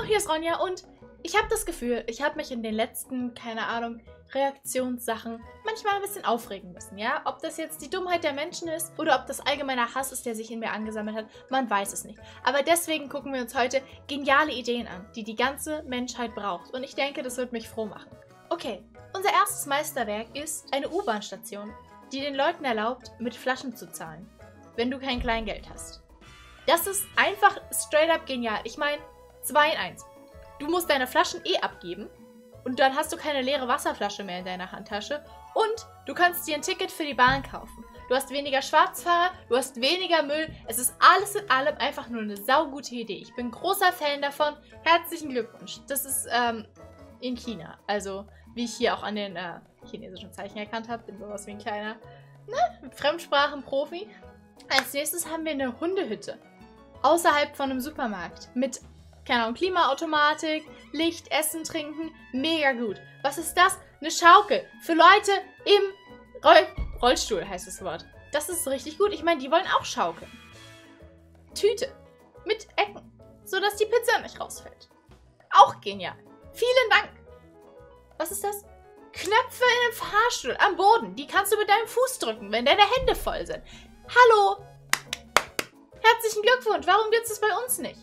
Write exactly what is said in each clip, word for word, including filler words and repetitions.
Hallo, hier ist Ronja und ich habe das Gefühl, ich habe mich in den letzten, keine Ahnung, Reaktionssachen manchmal ein bisschen aufregen müssen, ja? Ob das jetzt die Dummheit der Menschen ist oder ob das allgemeiner Hass ist, der sich in mir angesammelt hat, man weiß es nicht. Aber deswegen gucken wir uns heute geniale Ideen an, die die ganze Menschheit braucht. Und ich denke, das wird mich froh machen. Okay, unser erstes Meisterwerk ist eine U-Bahn-Station, die den Leuten erlaubt, mit Flaschen zu zahlen, wenn du kein Kleingeld hast. Das ist einfach straight up genial. Ich meine, zwei in eins. Du musst deine Flaschen eh abgeben und dann hast du keine leere Wasserflasche mehr in deiner Handtasche und du kannst dir ein Ticket für die Bahn kaufen. Du hast weniger Schwarzfahrer, du hast weniger Müll. Es ist alles in allem einfach nur eine saugute Idee. Ich bin großer Fan davon. Herzlichen Glückwunsch. Das ist ähm, in China. Also, wie ich hier auch an den äh, chinesischen Zeichen erkannt habe, bin sowas wie ein kleiner ne, Fremdsprachenprofi. Als nächstes haben wir eine Hundehütte. Außerhalb von einem Supermarkt. Mit, keine Ahnung, Klimaautomatik, Licht, Essen, Trinken. Mega gut. Was ist das? Eine Schaukel. Für Leute im Roll Rollstuhl heißt das Wort. Das ist richtig gut. Ich meine, die wollen auch schaukeln. Tüte. Mit Ecken. Sodass die Pizza nicht rausfällt. Auch genial. Vielen Dank. Was ist das? Knöpfe in einem Fahrstuhl am Boden. Die kannst du mit deinem Fuß drücken, wenn deine Hände voll sind. Hallo. Herzlichen Glückwunsch, warum gibt es das bei uns nicht?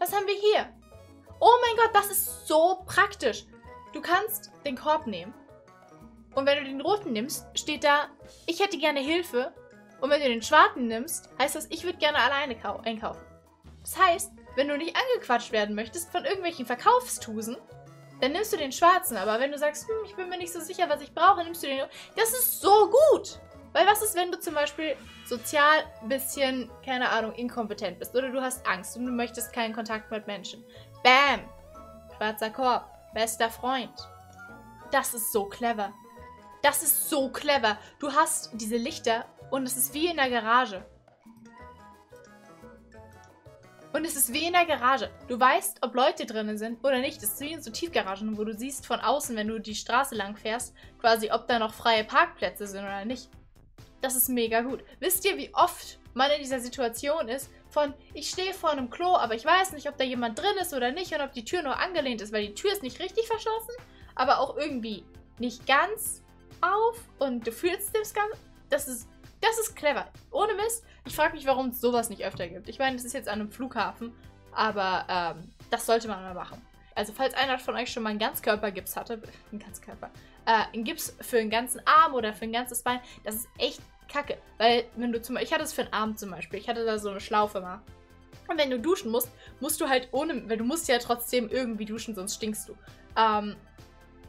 Was haben wir hier? Oh mein Gott, das ist so praktisch. Du kannst den Korb nehmen. Und wenn du den roten nimmst, steht da, ich hätte gerne Hilfe. Und wenn du den schwarzen nimmst, heißt das, ich würde gerne alleine einkaufen. Das heißt, wenn du nicht angequatscht werden möchtest von irgendwelchen Verkaufstusen, dann nimmst du den schwarzen. Aber wenn du sagst, hm, ich bin mir nicht so sicher, was ich brauche, nimmst du den... Das ist so gut! Weil was ist, wenn du zum Beispiel sozial ein bisschen, keine Ahnung, inkompetent bist oder du hast Angst und du möchtest keinen Kontakt mit Menschen. Bam! Schwarzer Korb, bester Freund. Das ist so clever. Das ist so clever. Du hast diese Lichter und es ist wie in der Garage. Und es ist wie in der Garage. Du weißt, ob Leute drinnen sind oder nicht. Es ist wie in so Tiefgaragen, wo du siehst von außen, wenn du die Straße lang fährst, quasi ob da noch freie Parkplätze sind oder nicht. Das ist mega gut. Wisst ihr, wie oft man in dieser Situation ist, von ich stehe vor einem Klo, aber ich weiß nicht, ob da jemand drin ist oder nicht und ob die Tür nur angelehnt ist, weil die Tür ist nicht richtig verschlossen, aber auch irgendwie nicht ganz auf und du fühlst das Ganze. Das ist, das ist clever. Ohne Mist. Ich frage mich, warum es sowas nicht öfter gibt. Ich meine, das ist jetzt an einem Flughafen, aber ähm, das sollte man mal machen. Also falls einer von euch schon mal einen Ganzkörpergips hatte, einen Ganzkörper, äh, einen Gips für einen ganzen Arm oder für ein ganzes Bein, das ist echt Kacke, weil wenn du zum Beispiel, ich hatte es für einen Arm zum Beispiel, ich hatte da so eine Schlaufe mal. Und wenn du duschen musst, musst du halt ohne, weil du musst ja trotzdem irgendwie duschen, sonst stinkst du. Ähm,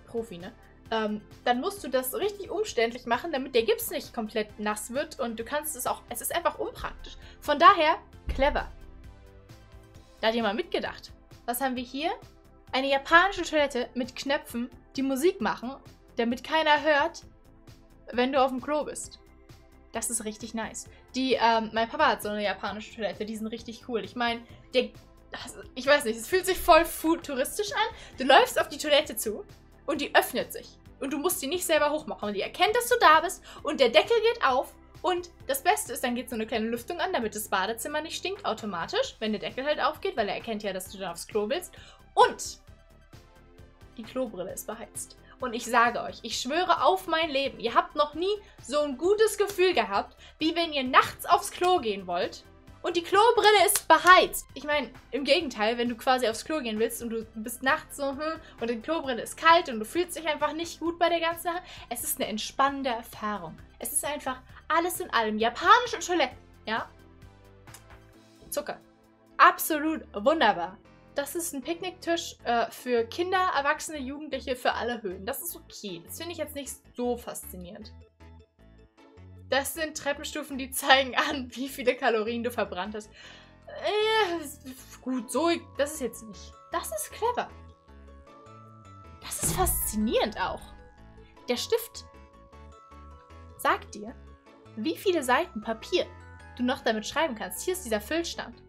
Profi, ne? Ähm, dann musst du das richtig umständlich machen, damit der Gips nicht komplett nass wird und du kannst es auch, es ist einfach unpraktisch. Von daher, clever. Da hat jemand mitgedacht. Was haben wir hier? Eine japanische Toilette mit Knöpfen, die Musik machen, damit keiner hört, wenn du auf dem Klo bist. Das ist richtig nice. Die, ähm, mein Papa hat so eine japanische Toilette, die sind richtig cool. Ich meine, der, also, ich weiß nicht, es fühlt sich voll futuristisch an. Du läufst auf die Toilette zu und die öffnet sich. Und du musst die nicht selber hochmachen. Und die erkennt, dass du da bist und der Deckel geht auf. Und das Beste ist, dann geht so eine kleine Lüftung an, damit das Badezimmer nicht stinkt automatisch, wenn der Deckel halt aufgeht, weil er erkennt ja, dass du dann aufs Klo willst. Und die Klobrille ist beheizt. Und ich sage euch, ich schwöre auf mein Leben, ihr habt noch nie so ein gutes Gefühl gehabt, wie wenn ihr nachts aufs Klo gehen wollt und die Klobrille ist beheizt. Ich meine, im Gegenteil, wenn du quasi aufs Klo gehen willst und du bist nachts so hm, und die Klobrille ist kalt und du fühlst dich einfach nicht gut bei der ganzen Sache. Es ist eine entspannende Erfahrung. Es ist einfach alles in allem japanisch und Toilette, ja? Zucker. Absolut wunderbar. Das ist ein Picknicktisch äh, für Kinder, Erwachsene, Jugendliche, für alle Höhen. Das ist okay. Das finde ich jetzt nicht so faszinierend. Das sind Treppenstufen, die zeigen an, wie viele Kalorien du verbrannt hast. Äh, gut, so, das ist jetzt nicht. Das ist clever. Das ist faszinierend auch. Der Stift sagt dir, wie viele Seiten Papier du noch damit schreiben kannst. Hier ist dieser Füllstand.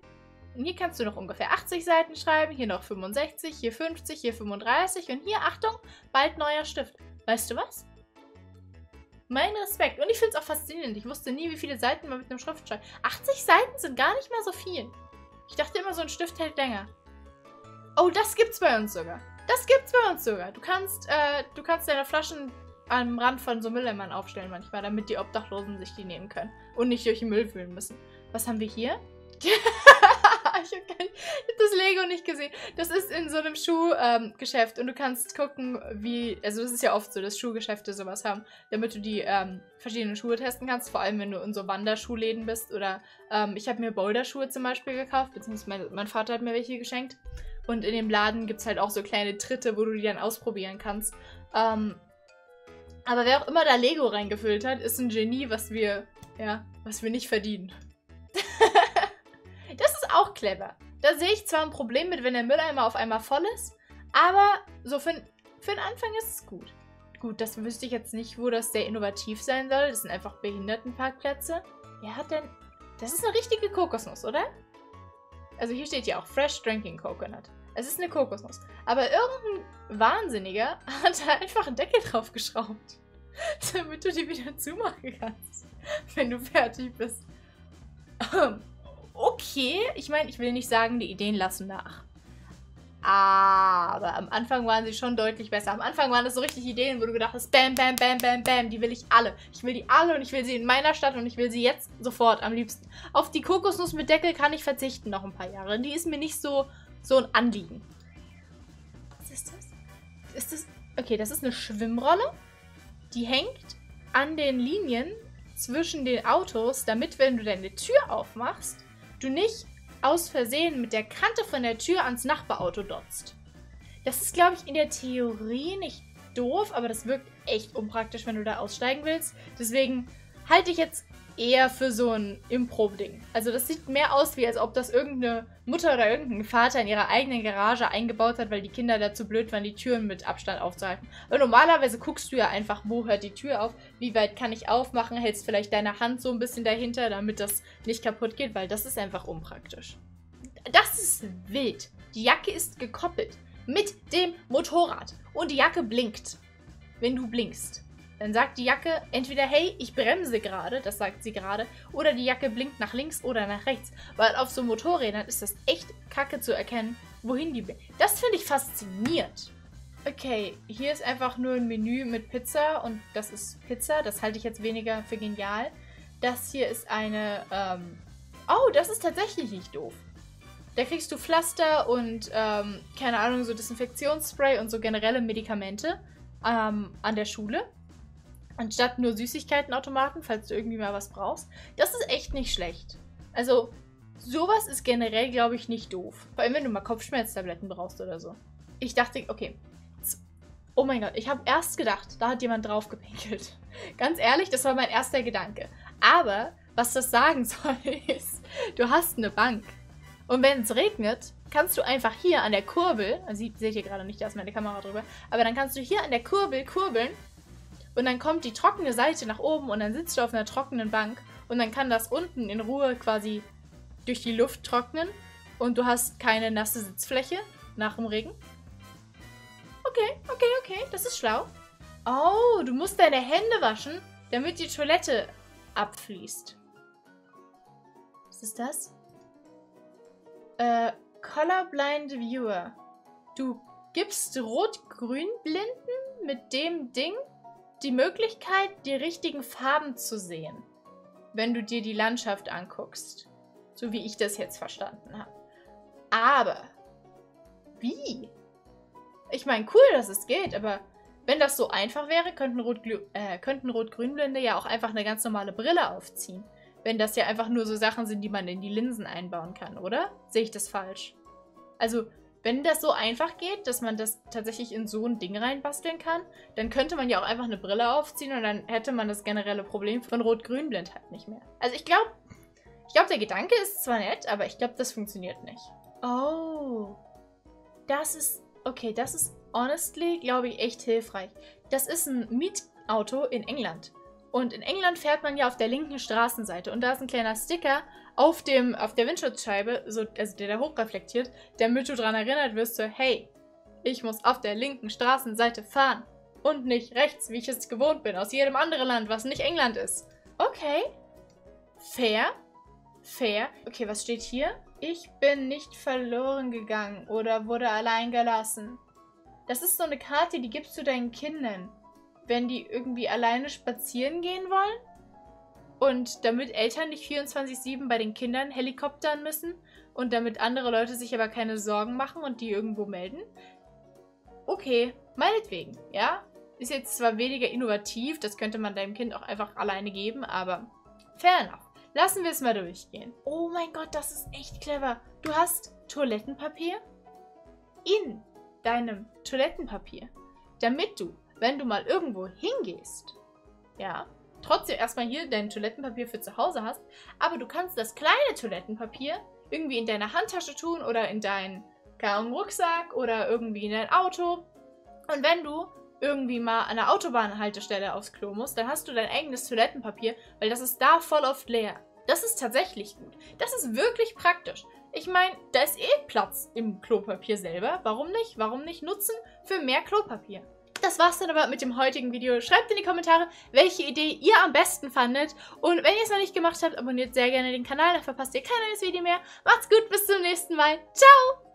Und hier kannst du noch ungefähr achtzig Seiten schreiben, hier noch fünfundsechzig, hier fünfzig, hier fünfunddreißig und hier, Achtung, bald neuer Stift. Weißt du was? Mein Respekt. Und ich finde es auch faszinierend. Ich wusste nie, wie viele Seiten man mit einem Stift schreibt. achtzig Seiten sind gar nicht mal so viel. Ich dachte immer, so ein Stift hält länger. Oh, das gibt's bei uns sogar. Das gibt's bei uns sogar. Du kannst, äh, du kannst deine Flaschen am Rand von so Mülleimern aufstellen manchmal, damit die Obdachlosen sich die nehmen können und nicht durch den Müll wühlen müssen. Was haben wir hier? ich hab gar nicht, ich hab das Lego nicht gesehen. Das ist in so einem Schuhgeschäft ähm, und du kannst gucken, wie, also das ist ja oft so, dass Schuhgeschäfte sowas haben, damit du die ähm, verschiedenen Schuhe testen kannst, vor allem wenn du in so Wanderschuhläden bist oder ähm, ich habe mir Boulderschuhe zum Beispiel gekauft, beziehungsweise mein, mein Vater hat mir welche geschenkt. Und in dem Laden gibt es halt auch so kleine Tritte, wo du die dann ausprobieren kannst. Ähm, aber wer auch immer da Lego reingefüllt hat, ist ein Genie, was wir, ja, was wir nicht verdienen. Das ist auch clever. Da sehe ich zwar ein Problem mit, wenn der Mülleimer auf einmal voll ist, aber so für, für den Anfang ist es gut. Gut, das wüsste ich jetzt nicht, wo das sehr innovativ sein soll. Das sind einfach Behindertenparkplätze. Wer hat denn... Das ist eine richtige Kokosnuss, oder? Also hier steht ja auch Fresh Drinking Coconut. Es ist eine Kokosnuss. Aber irgendein Wahnsinniger hat da einfach einen Deckel drauf geschraubt, damit du die wieder zumachen kannst, wenn du fertig bist. Okay, ich meine, ich will nicht sagen, die Ideen lassen nach. Aber am Anfang waren sie schon deutlich besser. Am Anfang waren das so richtig Ideen, wo du gedacht hast, bam, bam, bam, bam, bam, die will ich alle. Ich will die alle und ich will sie in meiner Stadt und ich will sie jetzt sofort am liebsten. Auf die Kokosnuss mit Deckel kann ich verzichten noch ein paar Jahre. Die ist mir nicht so, so ein Anliegen. Was ist das? Ist das... Okay, das ist eine Schwimmrolle. Die hängt an den Linien zwischen den Autos, damit, wenn du deine Tür aufmachst, du nicht... aus Versehen mit der Kante von der Tür ans Nachbarauto dotzt. Das ist, glaube ich, in der Theorie nicht doof, aber das wirkt echt unpraktisch, wenn du da aussteigen willst. Deswegen halte ich jetzt eher für so ein Impro-Ding. Also das sieht mehr aus, wie als ob das irgendeine Mutter oder irgendein Vater in ihrer eigenen Garage eingebaut hat, weil die Kinder dazu blöd waren, die Türen mit Abstand aufzuhalten. Weil normalerweise guckst du ja einfach, wo hört die Tür auf, wie weit kann ich aufmachen, hältst vielleicht deine Hand so ein bisschen dahinter, damit das nicht kaputt geht, weil das ist einfach unpraktisch. Das ist wild. Die Jacke ist gekoppelt mit dem Motorrad und die Jacke blinkt, wenn du blinkst. Dann sagt die Jacke entweder, hey, ich bremse gerade, das sagt sie gerade, oder die Jacke blinkt nach links oder nach rechts. Weil auf so Motorrädern ist das echt kacke zu erkennen, wohin die blinkt. Das finde ich faszinierend. Okay, hier ist einfach nur ein Menü mit Pizza und das ist Pizza, das halte ich jetzt weniger für genial. Das hier ist eine, ähm, oh, das ist tatsächlich nicht doof. Da kriegst du Pflaster und, ähm, keine Ahnung, so Desinfektionsspray und so generelle Medikamente ähm, an der Schule. Anstatt nur Süßigkeitenautomaten, falls du irgendwie mal was brauchst. Das ist echt nicht schlecht. Also, sowas ist generell, glaube ich, nicht doof. Vor allem, wenn du mal Kopfschmerztabletten brauchst oder so. Ich dachte, okay. Oh mein Gott, ich habe erst gedacht, da hat jemand drauf gepinkelt. Ganz ehrlich, das war mein erster Gedanke. Aber, was das sagen soll, ist, du hast eine Bank. Und wenn es regnet, kannst du einfach hier an der Kurbel, also seht ihr gerade nicht, da ist meine Kamera drüber, aber dann kannst du hier an der Kurbel kurbeln. Und dann kommt die trockene Seite nach oben und dann sitzt du auf einer trockenen Bank und dann kann das unten in Ruhe quasi durch die Luft trocknen und du hast keine nasse Sitzfläche nach dem Regen. Okay, okay, okay, das ist schlau. Oh, du musst deine Hände waschen, damit die Toilette abfließt. Was ist das? Äh, Colorblind Viewer. Du gibst Rot-Grün-Blinden mit dem Ding die Möglichkeit, die richtigen Farben zu sehen, wenn du dir die Landschaft anguckst. So wie ich das jetzt verstanden habe. Aber, wie? Ich meine, cool, dass es geht, aber wenn das so einfach wäre, könnten Rot-Grün-Blinde äh, könnten Rot-Grün-Blinde ja auch einfach eine ganz normale Brille aufziehen. Wenn das ja einfach nur so Sachen sind, die man in die Linsen einbauen kann, oder? Sehe ich das falsch? Also, wenn das so einfach geht, dass man das tatsächlich in so ein Ding reinbasteln kann, dann könnte man ja auch einfach eine Brille aufziehen und dann hätte man das generelle Problem von Rot-Grün-Blindheit nicht mehr. Also ich glaube, ich glaube, der Gedanke ist zwar nett, aber ich glaube, das funktioniert nicht. Oh, das ist, okay, das ist honestly, glaube ich, echt hilfreich. Das ist ein Mietauto in England. Und in England fährt man ja auf der linken Straßenseite und da ist ein kleiner Sticker auf, dem, auf der Windschutzscheibe, so, also der da hochreflektiert, damit du daran erinnert wirst, so, hey, ich muss auf der linken Straßenseite fahren und nicht rechts, wie ich es gewohnt bin, aus jedem anderen Land, was nicht England ist. Okay, fair, fair. Okay, was steht hier? Ich bin nicht verloren gegangen oder wurde allein gelassen. Das ist so eine Karte, die gibst du deinen Kindern, wenn die irgendwie alleine spazieren gehen wollen. Und damit Eltern nicht vierundzwanzig sieben bei den Kindern helikoptern müssen und damit andere Leute sich aber keine Sorgen machen und die irgendwo melden. Okay, meinetwegen, ja. Ist jetzt zwar weniger innovativ, das könnte man deinem Kind auch einfach alleine geben, aber fair enough. Lassen wir es mal durchgehen. Oh mein Gott, das ist echt clever. Du hast Toilettenpapier in deinem Toilettenpapier, damit du, wenn du mal irgendwo hingehst, ja, trotzdem erstmal hier dein Toilettenpapier für zu Hause hast, aber du kannst das kleine Toilettenpapier irgendwie in deine Handtasche tun oder in deinen kleinen Rucksack oder irgendwie in dein Auto. Und wenn du irgendwie mal an der Autobahnhaltestelle aufs Klo musst, dann hast du dein eigenes Toilettenpapier, weil das ist da voll oft leer. Das ist tatsächlich gut. Das ist wirklich praktisch. Ich meine, da ist eh Platz im Klopapier selber. Warum nicht? Warum nicht nutzen für mehr Klopapier? Das war's dann aber mit dem heutigen Video. Schreibt in die Kommentare, welche Idee ihr am besten fandet. Und wenn ihr es noch nicht gemacht habt, abonniert sehr gerne den Kanal, dann verpasst ihr kein neues Video mehr. Macht's gut, bis zum nächsten Mal. Ciao!